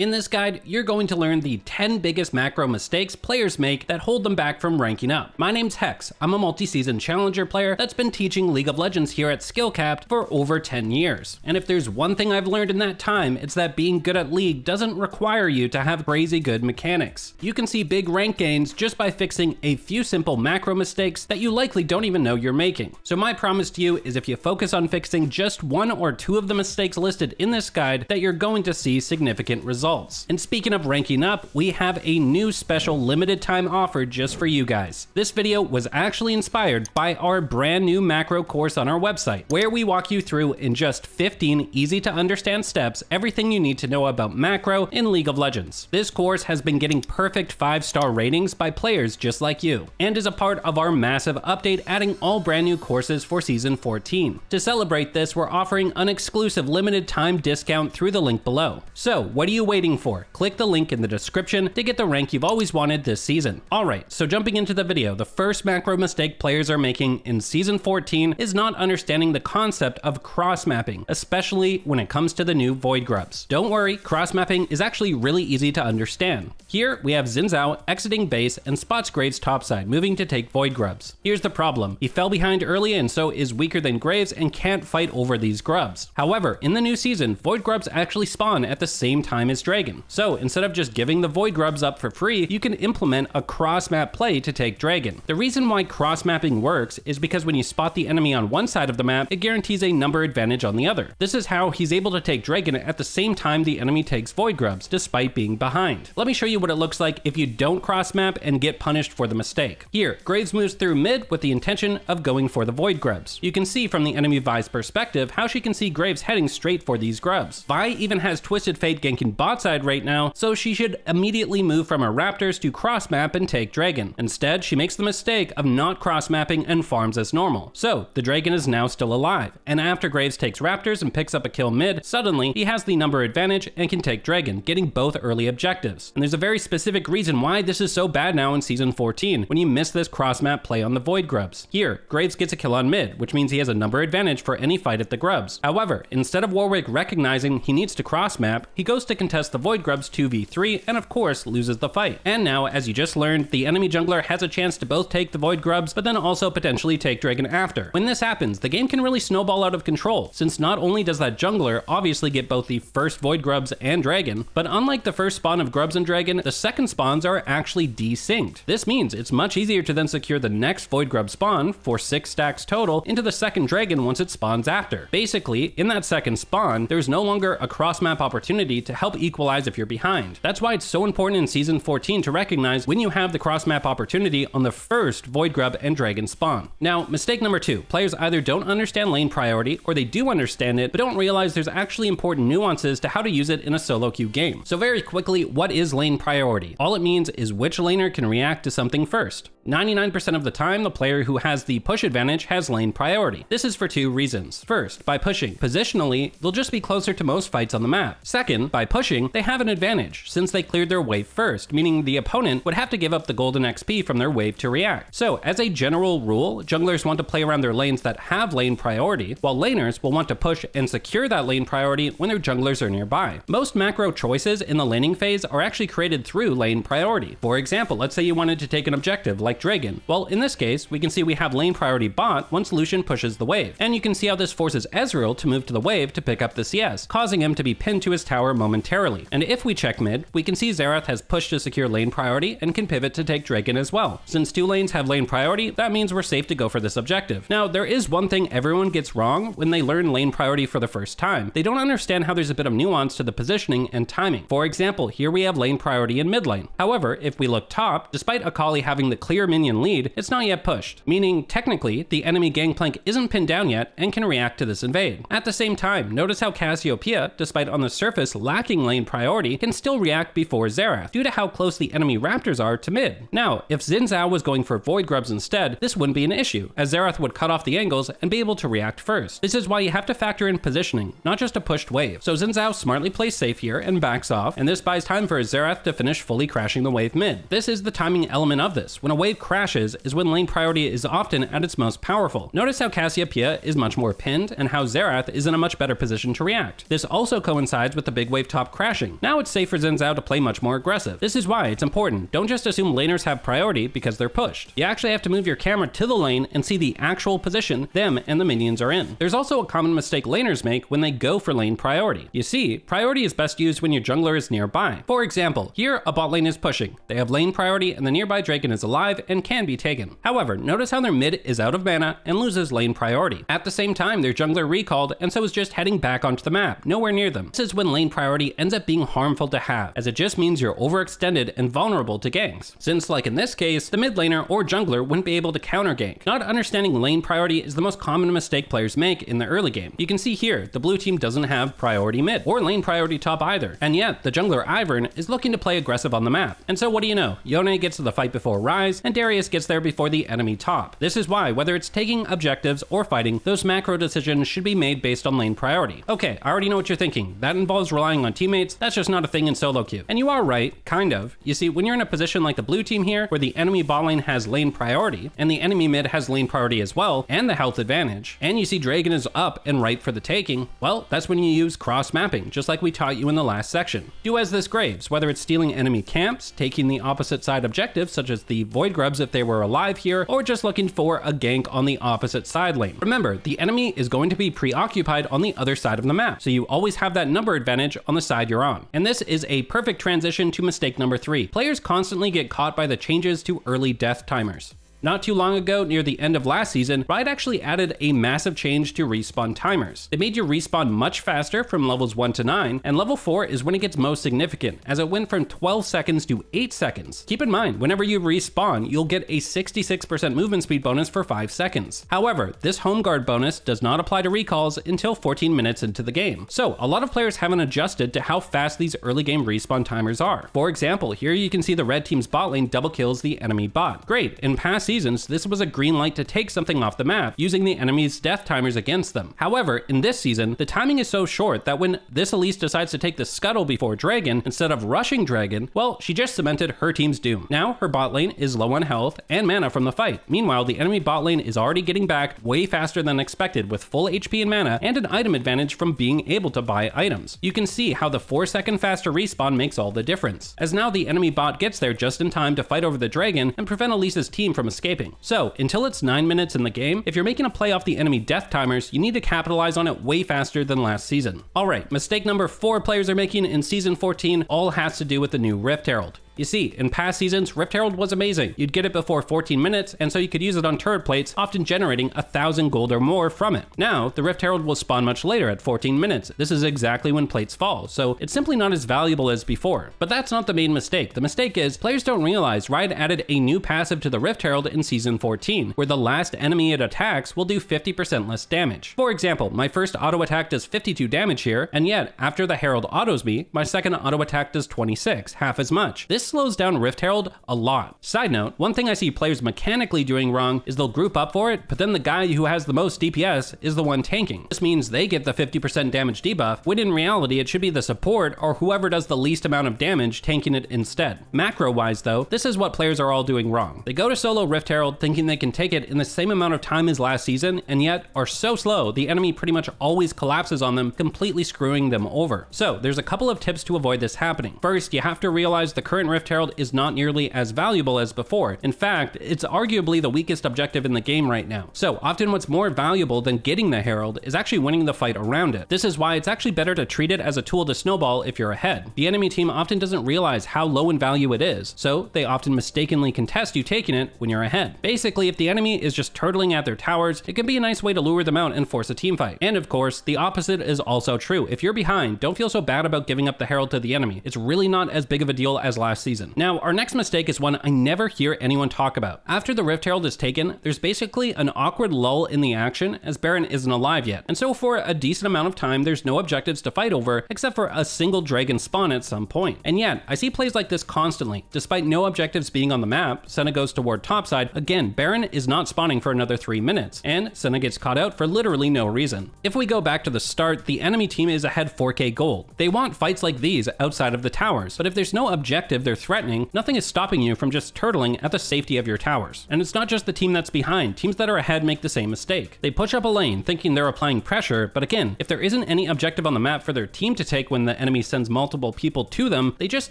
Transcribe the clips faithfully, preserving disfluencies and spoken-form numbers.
In this guide, you're going to learn the ten biggest macro mistakes players make that hold them back from ranking up. My name's Hex. I'm a multi-season challenger player that's been teaching League of Legends here at Skillcapped for over ten years. And if there's one thing I've learned in that time, it's that being good at League doesn't require you to have crazy good mechanics. You can see big rank gains just by fixing a few simple macro mistakes that you likely don't even know you're making. So my promise to you is if you focus on fixing just one or two of the mistakes listed in this guide, that you're going to see significant results. Results. And speaking of ranking up, we have a new special limited time offer just for you guys. This video was actually inspired by our brand new macro course on our website, where we walk you through in just fifteen easy to understand steps everything you need to know about macro in League of Legends. This course has been getting perfect five star ratings by players just like you, and is a part of our massive update adding all brand new courses for season fourteen. To celebrate this, we're offering an exclusive limited time discount through the link below. So what do you wait waiting for? Click the link in the description to get the rank you've always wanted this season. Alright, so jumping into the video, the first macro mistake players are making in season fourteen is not understanding the concept of cross-mapping, especially when it comes to the new Void Grubs. Don't worry, cross-mapping is actually really easy to understand. Here, we have Xin Zhao exiting base and spots Graves topside, moving to take Void Grubs. Here's the problem, he fell behind early and so is weaker than Graves and can't fight over these grubs. However, in the new season, Void Grubs actually spawn at the same time as Dragon. So instead of just giving the Void Grubs up for free, you can implement a cross-map play to take Dragon. The reason why cross-mapping works is because when you spot the enemy on one side of the map, it guarantees a number advantage on the other. This is how he's able to take Dragon at the same time the enemy takes Void Grubs, despite being behind. Let me show you what it looks like if you don't cross-map and get punished for the mistake. Here, Graves moves through mid with the intention of going for the Void Grubs. You can see from the enemy Vi's perspective how she can see Graves heading straight for these grubs. Vi even has Twisted Fate ganking bot side right now, so she should immediately move from her Raptors to cross map and take Dragon. Instead, she makes the mistake of not cross mapping and farms as normal. So the Dragon is now still alive, and after Graves takes Raptors and picks up a kill mid, suddenly he has the number advantage and can take Dragon, getting both early objectives. And there's a very specific reason why this is so bad now in season fourteen, when you miss this cross map play on the Void Grubs. Here, Graves gets a kill on mid, which means he has a number advantage for any fight at the grubs. However, instead of Warwick recognizing he needs to cross map, he goes to contest the Void Grubs two v three and of course loses the fight. And now, as you just learned, the enemy jungler has a chance to both take the Void Grubs but then also potentially take Dragon after. When this happens, the game can really snowball out of control, since not only does that jungler obviously get both the first Void Grubs and Dragon, but unlike the first spawn of grubs and Dragon, the second spawns are actually desynced. This means it's much easier to then secure the next Void Grub spawn for six stacks total into the second Dragon once it spawns after. Basically, in that second spawn, there's no longer a cross map opportunity to help equalize if you're behind. That's why it's so important in season fourteen to recognize when you have the cross map opportunity on the first Void Grub and Dragon spawn. Now, mistake number two, players either don't understand lane priority or they do understand it but don't realize there's actually important nuances to how to use it in a solo queue game. So very quickly, what is lane priority? All it means is which laner can react to something first. ninety-nine percent of the time, the player who has the push advantage has lane priority. This is for two reasons. First, by pushing positionally, they'll just be closer to most fights on the map. Second, by pushing, they have an advantage since they cleared their wave first, meaning the opponent would have to give up the golden X P from their wave to react. So as a general rule, junglers want to play around their lanes that have lane priority, while laners will want to push and secure that lane priority when their junglers are nearby. Most macro choices in the laning phase are actually created through lane priority. For example, let's say you wanted to take an objective like Dragon. Well, in this case, we can see we have lane priority bot once Lucian pushes the wave. And you can see how this forces Ezreal to move to the wave to pick up the C S, causing him to be pinned to his tower momentarily. And if we check mid, we can see Xerath has pushed to secure lane priority and can pivot to take Dragon as well. Since two lanes have lane priority, that means we're safe to go for this objective. Now, there is one thing everyone gets wrong when they learn lane priority for the first time. They don't understand how there's a bit of nuance to the positioning and timing. For example, here we have lane priority in mid lane. However, if we look top, despite Akali having the clear Clear minion lead, it's not yet pushed, meaning technically the enemy Gangplank isn't pinned down yet and can react to this invade. At the same time, notice how Cassiopeia, despite on the surface lacking lane priority, can still react before Xerath due to how close the enemy Raptors are to mid. Now, if Xin Zhao was going for Void Grubs instead, this wouldn't be an issue, as Xerath would cut off the angles and be able to react first. This is why you have to factor in positioning, not just a pushed wave. So Xin Zhao smartly plays safe here and backs off, and this buys time for Xerath to finish fully crashing the wave mid. This is the timing element of this. When a wave wave crashes is when lane priority is often at its most powerful. Notice how Cassiopeia is much more pinned and how Xerath is in a much better position to react. This also coincides with the big wave top crashing. Now it's safe for Xin Zhao to play much more aggressive. This is why it's important. Don't just assume laners have priority because they're pushed. You actually have to move your camera to the lane and see the actual position them and the minions are in. There's also a common mistake laners make when they go for lane priority. You see, priority is best used when your jungler is nearby. For example, here a bot lane is pushing. They have lane priority and the nearby Draken is alive and can be taken. However, notice how their mid is out of mana and loses lane priority. At the same time, their jungler recalled and so is just heading back onto the map, nowhere near them. This is when lane priority ends up being harmful to have, as it just means you're overextended and vulnerable to ganks. Since, like in this case, the mid laner or jungler wouldn't be able to counter gank. Not understanding lane priority is the most common mistake players make in the early game. You can see here, the blue team doesn't have priority mid, or lane priority top either, and yet the jungler Ivern is looking to play aggressive on the map. And so what do you know? Yone gets to the fight before Ryze, and Darius gets there before the enemy top. This is why, whether it's taking objectives or fighting, those macro decisions should be made based on lane priority. Okay, I already know what you're thinking. That involves relying on teammates, that's just not a thing in solo queue. And you are right, kind of. You see, when you're in a position like the blue team here, where the enemy bot lane has lane priority, and the enemy mid has lane priority as well, and the health advantage, and you see Dragon is up and ripe for the taking, well, that's when you use cross mapping, just like we taught you in the last section. Do as this Graves, whether it's stealing enemy camps, taking the opposite side objectives, such as the Void Grubs if they were alive here, or just looking for a gank on the opposite side lane. Remember, the enemy is going to be preoccupied on the other side of the map, so you always have that number advantage on the side you're on. And this is a perfect transition to mistake number three. Players constantly get caught by the changes to early death timers. Not too long ago, near the end of last season, Riot actually added a massive change to respawn timers. They made you respawn much faster from levels one to nine, and level four is when it gets most significant, as it went from twelve seconds to eight seconds. Keep in mind, whenever you respawn, you'll get a sixty-six percent movement speed bonus for five seconds. However, this home guard bonus does not apply to recalls until fourteen minutes into the game. So, a lot of players haven't adjusted to how fast these early game respawn timers are. For example, here you can see the red team's bot lane double kills the enemy bot. Great, in past seasons, this was a green light to take something off the map, using the enemy's death timers against them. However, in this season, the timing is so short that when this Elise decides to take the scuttle before Dragon, instead of rushing Dragon, well, she just cemented her team's doom. Now, her bot lane is low on health and mana from the fight. Meanwhile, the enemy bot lane is already getting back way faster than expected with full H P and mana, and an item advantage from being able to buy items. You can see how the four second faster respawn makes all the difference, as now the enemy bot gets there just in time to fight over the Dragon and prevent Elise's team from escaping. So, until it's nine minutes in the game, if you're making a play off the enemy death timers, you need to capitalize on it way faster than last season. Alright, mistake number four players are making in Season fourteen all has to do with the new Rift Herald. You see, in past seasons, Rift Herald was amazing. You'd get it before fourteen minutes, and so you could use it on turret plates, often generating a thousand gold or more from it. Now, the Rift Herald will spawn much later at fourteen minutes. This is exactly when plates fall, so it's simply not as valuable as before. But that's not the main mistake. The mistake is, players don't realize Riot added a new passive to the Rift Herald in Season fourteen, where the last enemy it attacks will do fifty percent less damage. For example, my first auto attack does fifty-two damage here, and yet, after the Herald autos me, my second auto attack does twenty-six, half as much. This slows down Rift Herald a lot. Side note, one thing I see players mechanically doing wrong is they'll group up for it, but then the guy who has the most D P S is the one tanking. This means they get the fifty percent damage debuff, when in reality it should be the support or whoever does the least amount of damage tanking it instead. Macro-wise though, this is what players are all doing wrong. They go to solo Rift Herald thinking they can take it in the same amount of time as last season, and yet are so slow the enemy pretty much always collapses on them, completely screwing them over. So there's a couple of tips to avoid this happening. First, you have to realize the current Rift Herald is not nearly as valuable as before. In fact, it's arguably the weakest objective in the game right now. So often what's more valuable than getting the Herald is actually winning the fight around it. This is why it's actually better to treat it as a tool to snowball if you're ahead. The enemy team often doesn't realize how low in value it is, so they often mistakenly contest you taking it when you're ahead. Basically, if the enemy is just turtling at their towers, it can be a nice way to lure them out and force a teamfight. And of course, the opposite is also true. If you're behind, don't feel so bad about giving up the Herald to the enemy. It's really not as big of a deal as last season. Now, our next mistake is one I never hear anyone talk about. After the Rift Herald is taken, there's basically an awkward lull in the action as Baron isn't alive yet. And so for a decent amount of time, there's no objectives to fight over except for a single Dragon spawn at some point. And yet, I see plays like this constantly. Despite no objectives being on the map, Senna goes toward topside. Again, Baron is not spawning for another three minutes, and Senna gets caught out for literally no reason. If we go back to the start, the enemy team is ahead four K gold. They want fights like these outside of the towers, but if there's no objective, they're they're threatening, nothing is stopping you from just turtling at the safety of your towers. And it's not just the team that's behind, teams that are ahead make the same mistake. They push up a lane thinking they're applying pressure, but again, if there isn't any objective on the map for their team to take when the enemy sends multiple people to them, they just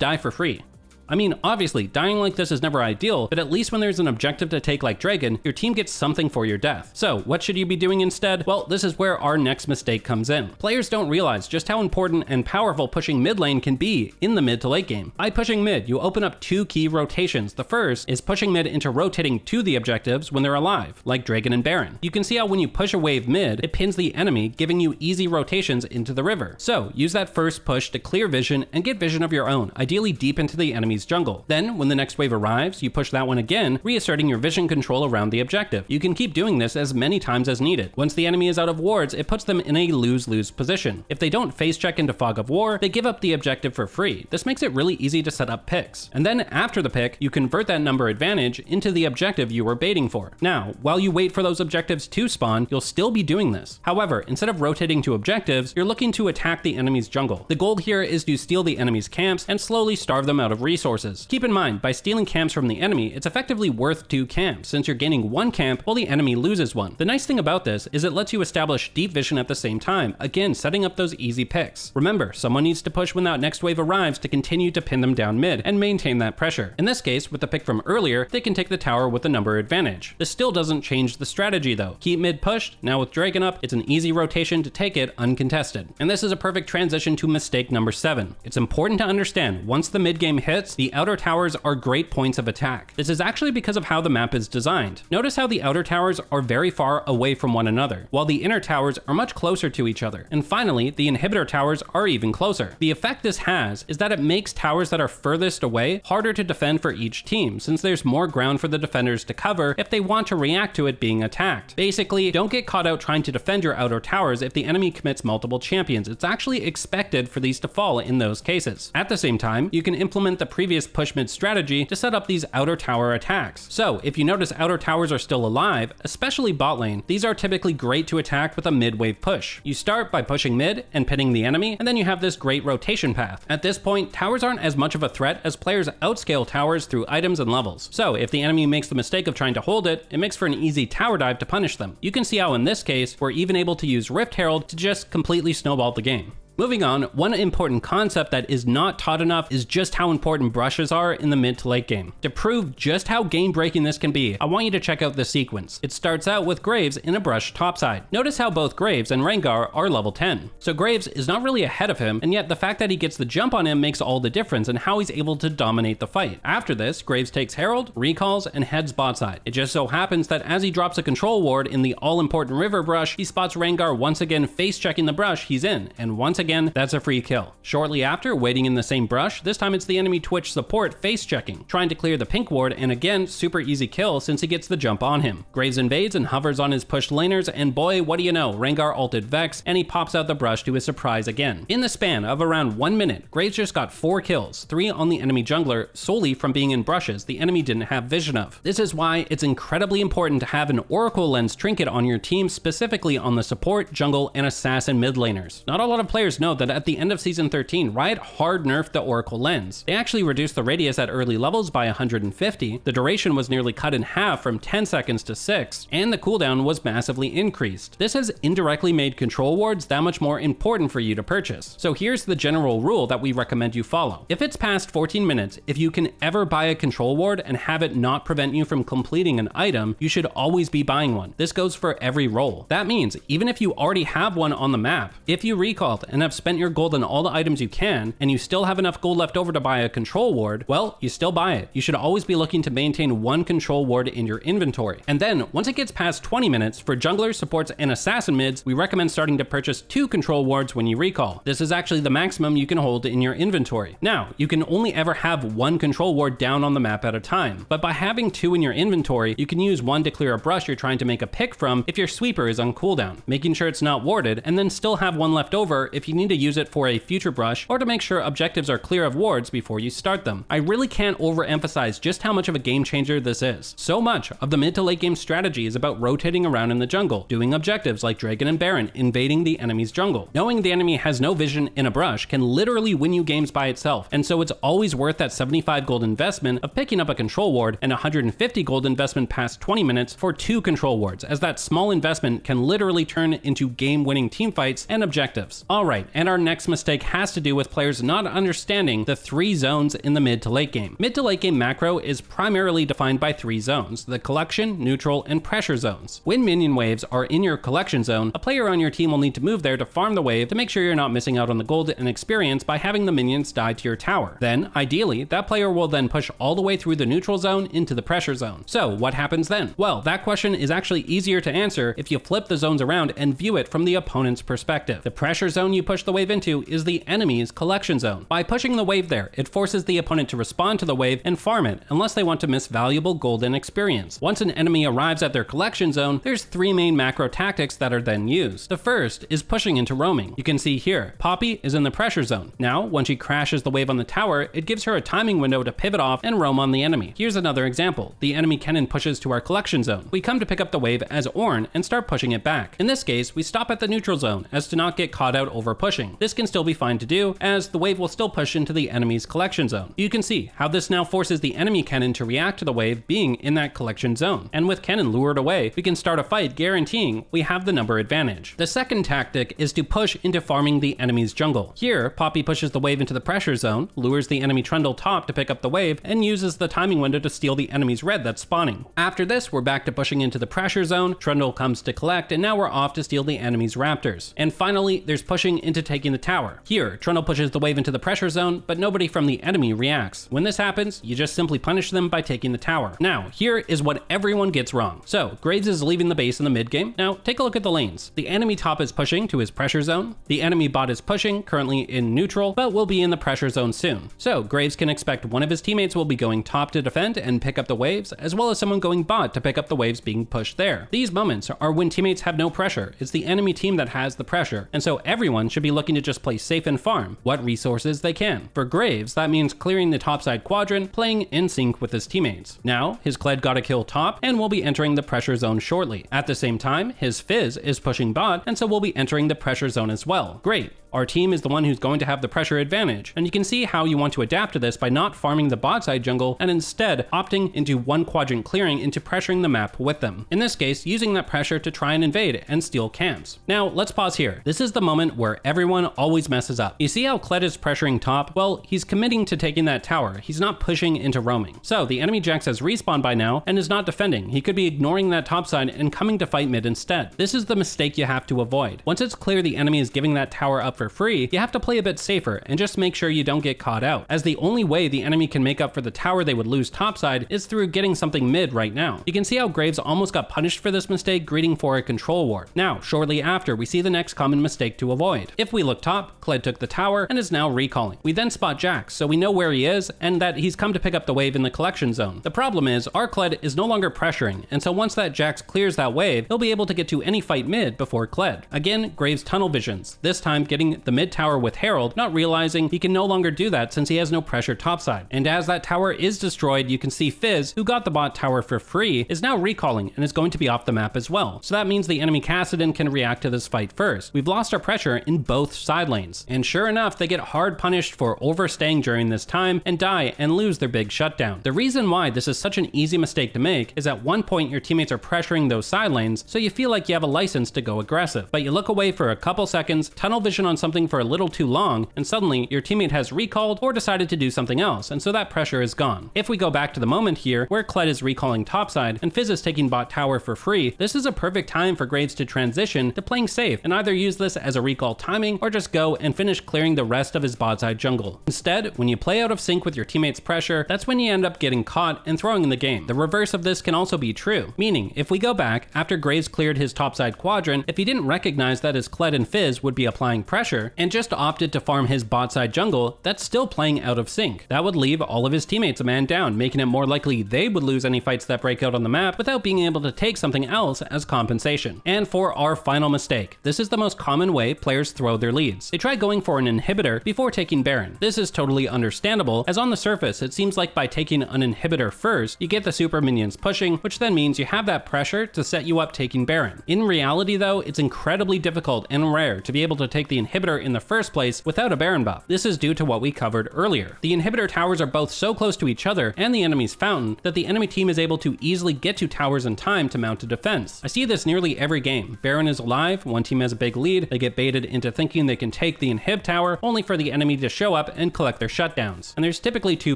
die for free. I mean, obviously, dying like this is never ideal, but at least when there's an objective to take like Dragon, your team gets something for your death. So, what should you be doing instead? Well, this is where our next mistake comes in. Players don't realize just how important and powerful pushing mid lane can be in the mid to late game. By pushing mid, you open up two key rotations. The first is pushing mid into rotating to the objectives when they're alive, like Dragon and Baron. You can see how when you push a wave mid, it pins the enemy, giving you easy rotations into the river. So, use that first push to clear vision and get vision of your own, ideally deep into the enemy's jungle. Then, when the next wave arrives, you push that one again, reasserting your vision control around the objective. You can keep doing this as many times as needed. Once the enemy is out of wards, it puts them in a lose-lose position. If they don't face check into Fog of War, they give up the objective for free. This makes it really easy to set up picks. And then, after the pick, you convert that number advantage into the objective you were baiting for. Now, while you wait for those objectives to spawn, you'll still be doing this. However, instead of rotating to objectives, you're looking to attack the enemy's jungle. The goal here is to steal the enemy's camps and slowly starve them out of resources. Resources. Keep in mind, by stealing camps from the enemy, it's effectively worth two camps, since you're gaining one camp while the enemy loses one. The nice thing about this is it lets you establish deep vision at the same time, again setting up those easy picks. Remember, someone needs to push when that next wave arrives to continue to pin them down mid and maintain that pressure. In this case, with the pick from earlier, they can take the tower with a number advantage. This still doesn't change the strategy though. Keep mid pushed, now with Dragon up, it's an easy rotation to take it uncontested. And this is a perfect transition to mistake number seven. It's important to understand, once the mid game hits, the outer towers are great points of attack. This is actually because of how the map is designed. Notice how the outer towers are very far away from one another, while the inner towers are much closer to each other. And finally, the inhibitor towers are even closer. The effect this has is that it makes towers that are furthest away harder to defend for each team, since there's more ground for the defenders to cover if they want to react to it being attacked. Basically, don't get caught out trying to defend your outer towers if the enemy commits multiple champions. It's actually expected for these to fall in those cases. At the same time, you can implement the previous push mid strategy to set up these outer tower attacks. So if you notice outer towers are still alive, especially bot lane, these are typically great to attack with a mid wave push. You start by pushing mid and pinning the enemy, and then you have this great rotation path. At this point, towers aren't as much of a threat as players outscale towers through items and levels. So if the enemy makes the mistake of trying to hold it, it makes for an easy tower dive to punish them. You can see how in this case, we're even able to use Rift Herald to just completely snowball the game. Moving on, one important concept that is not taught enough is just how important brushes are in the mid to late game. To prove just how game breaking this can be, I want you to check out the sequence. It starts out with Graves in a brush topside. Notice how both Graves and Rengar are level ten. So Graves is not really ahead of him, and yet the fact that he gets the jump on him makes all the difference in how he's able to dominate the fight. After this, Graves takes Herald, recalls, and heads bot side. It just so happens that as he drops a control ward in the all-important river brush, he spots Rengar once again face checking the brush he's in, and once again Again, that's a free kill. Shortly after, waiting in the same brush, this time it's the enemy Twitch support face checking, trying to clear the pink ward, and again, super easy kill since he gets the jump on him. Graves invades and hovers on his pushed laners, and boy, what do you know, Rengar ulted Vex, and he pops out the brush to his surprise again. In the span of around one minute, Graves just got four kills, three on the enemy jungler, solely from being in brushes the enemy didn't have vision of. This is why it's incredibly important to have an Oracle Lens trinket on your team, specifically on the support, jungle, and assassin mid laners. Not a lot of players know that at the end of season thirteen, Riot hard nerfed the Oracle Lens. They actually reduced the radius at early levels by one hundred fifty, the duration was nearly cut in half from ten seconds to six, and the cooldown was massively increased. This has indirectly made control wards that much more important for you to purchase. So here's the general rule that we recommend you follow. If it's past fourteen minutes, if you can ever buy a control ward and have it not prevent you from completing an item, you should always be buying one. This goes for every role. That means even if you already have one on the map, if you recalled and have spent your gold on all the items you can, and you still have enough gold left over to buy a control ward, well, you still buy it. You should always be looking to maintain one control ward in your inventory. And then, once it gets past twenty minutes, for junglers, supports, and assassin mids, we recommend starting to purchase two control wards when you recall. This is actually the maximum you can hold in your inventory. Now, you can only ever have one control ward down on the map at a time, but by having two in your inventory, you can use one to clear a brush you're trying to make a pick from if your sweeper is on cooldown, making sure it's not warded, and then still have one left over if you you need to use it for a future brush or to make sure objectives are clear of wards before you start them. I really can't overemphasize just how much of a game changer this is. So much of the mid to late game strategy is about rotating around in the jungle, doing objectives like Dragon and Baron, invading the enemy's jungle. Knowing the enemy has no vision in a brush can literally win you games by itself, and so it's always worth that seventy-five gold investment of picking up a control ward and one hundred fifty gold investment past twenty minutes for two control wards, as that small investment can literally turn into game-winning teamfights and objectives. Alright, and our next mistake has to do with players not understanding the three zones in the mid to late game. Mid to late game macro is primarily defined by three zones: the collection, neutral, and pressure zones. When minion waves are in your collection zone, a player on your team will need to move there to farm the wave to make sure you're not missing out on the gold and experience by having the minions die to your tower. Then, ideally, that player will then push all the way through the neutral zone into the pressure zone. So what happens then? Well, that question is actually easier to answer if you flip the zones around and view it from the opponent's perspective. The pressure zone you push the wave into is the enemy's collection zone. By pushing the wave there, it forces the opponent to respond to the wave and farm it, unless they want to miss valuable gold and experience. Once an enemy arrives at their collection zone, there's three main macro tactics that are then used. The first is pushing into roaming. You can see here, Poppy is in the pressure zone. Now, when she crashes the wave on the tower, it gives her a timing window to pivot off and roam on the enemy. Here's another example. The enemy cannon pushes to our collection zone. We come to pick up the wave as Ornn and start pushing it back. In this case, we stop at the neutral zone as to not get caught out over pushing. This can still be fine to do, as the wave will still push into the enemy's collection zone. You can see how this now forces the enemy cannon to react to the wave being in that collection zone. And with cannon lured away, we can start a fight guaranteeing we have the number advantage. The second tactic is to push into farming the enemy's jungle. Here, Poppy pushes the wave into the pressure zone, lures the enemy Trundle top to pick up the wave, and uses the timing window to steal the enemy's red that's spawning. After this, we're back to pushing into the pressure zone, Trundle comes to collect, and now we're off to steal the enemy's raptors. And finally, there's pushing into taking the tower. Here, Trundle pushes the wave into the pressure zone, but nobody from the enemy reacts. When this happens, you just simply punish them by taking the tower. Now, here is what everyone gets wrong. So, Graves is leaving the base in the mid game. Now, take a look at the lanes. The enemy top is pushing to his pressure zone. The enemy bot is pushing, currently in neutral, but will be in the pressure zone soon. So, Graves can expect one of his teammates will be going top to defend and pick up the waves, as well as someone going bot to pick up the waves being pushed there. These moments are when teammates have no pressure. It's the enemy team that has the pressure, and so everyone should be looking to just play safe and farm what resources they can. For Graves, that means clearing the topside quadrant, playing in sync with his teammates. Now, his Kled got a kill top, and will be entering the pressure zone shortly. At the same time, his Fizz is pushing bot, and so will be entering the pressure zone as well. Great. Our team is the one who's going to have the pressure advantage, and you can see how you want to adapt to this by not farming the bot side jungle and instead opting into one quadrant clearing into pressuring the map with them. In this case, using that pressure to try and invade and steal camps. Now, let's pause here. This is the moment where everyone always messes up. You see how Kled is pressuring top? Well, he's committing to taking that tower. He's not pushing into roaming. So the enemy Jax has respawned by now and is not defending. He could be ignoring that top side and coming to fight mid instead. This is the mistake you have to avoid. Once it's clear the enemy is giving that tower up for For free, you have to play a bit safer and just make sure you don't get caught out, as the only way the enemy can make up for the tower they would lose topside is through getting something mid right now. You can see how Graves almost got punished for this mistake, greeting for a control ward. Now, shortly after, we see the next common mistake to avoid. If we look top, Kled took the tower and is now recalling. We then spot Jax, so we know where he is and that he's come to pick up the wave in the collection zone. The problem is, our Kled is no longer pressuring, and so once that Jax clears that wave, he'll be able to get to any fight mid before Kled. Again, Graves tunnel visions, this time getting the mid tower with Herald, not realizing he can no longer do that since he has no pressure topside. And as that tower is destroyed, you can see Fizz, who got the bot tower for free, is now recalling and is going to be off the map as well. So that means the enemy Kassadin can react to this fight first. We've lost our pressure in both side lanes. And sure enough, they get hard punished for overstaying during this time and die and lose their big shutdown. The reason why this is such an easy mistake to make is at one point your teammates are pressuring those side lanes, so you feel like you have a license to go aggressive. But you look away for a couple seconds, tunnel vision on something for a little too long, and suddenly your teammate has recalled or decided to do something else, and so that pressure is gone. If we go back to the moment here where Kled is recalling topside and Fizz is taking bot tower for free, this is a perfect time for Graves to transition to playing safe and either use this as a recall timing or just go and finish clearing the rest of his bot side jungle. Instead, when you play out of sync with your teammate's pressure, that's when you end up getting caught and throwing in the game. The reverse of this can also be true, meaning if we go back after Graves cleared his topside quadrant, if he didn't recognize that his Kled and Fizz would be applying pressure, pressure and just opted to farm his bot side jungle that's still playing out of sync. That would leave all of his teammates a man down, making it more likely they would lose any fights that break out on the map without being able to take something else as compensation. And for our final mistake, this is the most common way players throw their leads. They try going for an inhibitor before taking Baron. This is totally understandable, as on the surface it seems like by taking an inhibitor first, you get the super minions pushing, which then means you have that pressure to set you up taking Baron. In reality though, it's incredibly difficult and rare to be able to take the inhibitor in the first place without a Baron buff. This is due to what we covered earlier. The inhibitor towers are both so close to each other and the enemy's fountain that the enemy team is able to easily get to towers in time to mount a defense. I see this nearly every game. Baron is alive, one team has a big lead, they get baited into thinking they can take the inhib tower, only for the enemy to show up and collect their shutdowns. And there's typically two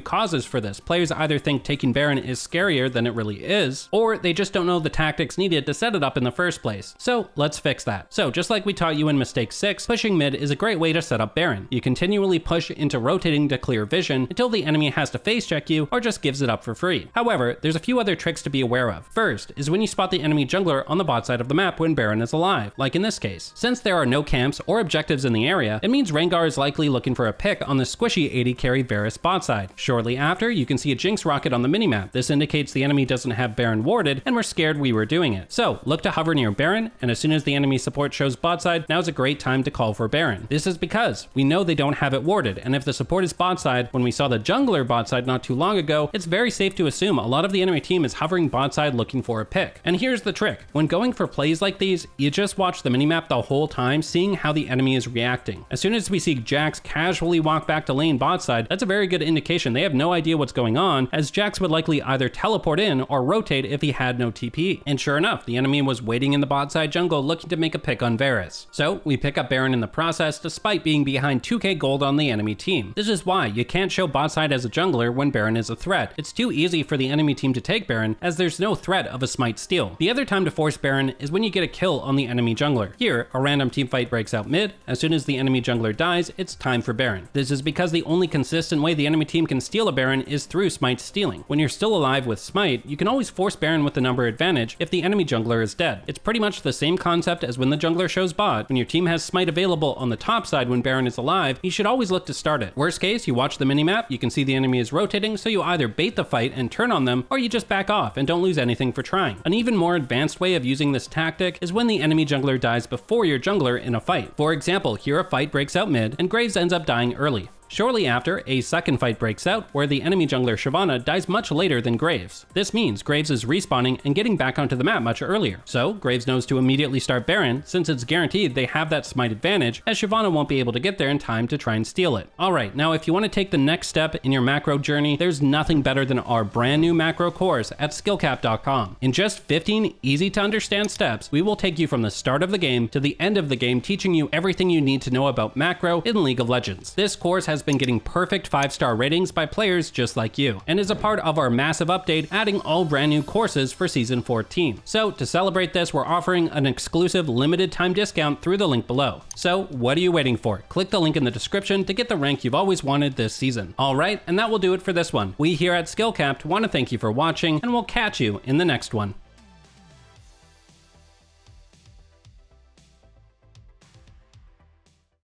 causes for this. Players either think taking Baron is scarier than it really is, or they just don't know the tactics needed to set it up in the first place. So let's fix that. So just like we taught you in mistake six, pushing mid is a great way to set up Baron. You continually push into rotating to clear vision until the enemy has to face check you or just gives it up for free. However, there's a few other tricks to be aware of. First is when you spot the enemy jungler on the bot side of the map when Baron is alive, like in this case. Since there are no camps or objectives in the area, it means Rengar is likely looking for a pick on the squishy A D carry Varus bot side. Shortly after, you can see a Jinx rocket on the minimap. This indicates the enemy doesn't have Baron warded and we're scared we were doing it. So look to hover near Baron, and as soon as the enemy support shows bot side, now's a great time to call for Baron. This is because we know they don't have it warded, and if the support is bot side, when we saw the jungler bot side not too long ago, it's very safe to assume a lot of the enemy team is hovering bot side looking for a pick. And here's the trick. When going for plays like these, you just watch the minimap the whole time, seeing how the enemy is reacting. As soon as we see Jax casually walk back to lane bot side, that's a very good indication they have no idea what's going on, as Jax would likely either teleport in or rotate if he had no T P. And sure enough, the enemy was waiting in the bot side jungle looking to make a pick on Varus. So we pick up Baron in the process despite being behind two K gold on the enemy team. This is why you can't show bot side as a jungler when Baron is a threat. It's too easy for the enemy team to take Baron as there's no threat of a smite steal. The other time to force Baron is when you get a kill on the enemy jungler. Here, a random team fight breaks out mid. As soon as the enemy jungler dies, it's time for Baron. This is because the only consistent way the enemy team can steal a Baron is through smite stealing. When you're still alive with smite, you can always force Baron with the number advantage if the enemy jungler is dead. It's pretty much the same concept as when the jungler shows bot. When your team has smite available on the top side when Baron is alive, you should always look to start it. Worst case, you watch the minimap, you can see the enemy is rotating, so you either bait the fight and turn on them, or you just back off and don't lose anything for trying. An even more advanced way of using this tactic is when the enemy jungler dies before your jungler in a fight. For example, here a fight breaks out mid, and Graves ends up dying early. Shortly after, a second fight breaks out where the enemy jungler Shyvana dies much later than Graves. This means Graves is respawning and getting back onto the map much earlier. So Graves knows to immediately start Baron since it's guaranteed they have that smite advantage, as Shyvana won't be able to get there in time to try and steal it. Alright, now if you want to take the next step in your macro journey, there's nothing better than our brand new macro course at Skillcapped dot com. In just fifteen easy to understand steps, we will take you from the start of the game to the end of the game, teaching you everything you need to know about macro in League of Legends. This course has Has been getting perfect five star ratings by players just like you, and is a part of our massive update adding all brand new courses for season fourteen. So to celebrate this, we're offering an exclusive limited time discount through the link below. So what are you waiting for? Click the link in the description to get the rank you've always wanted this season. Alright, and that will do it for this one. We here at Skillcapped want to thank you for watching, and we'll catch you in the next one.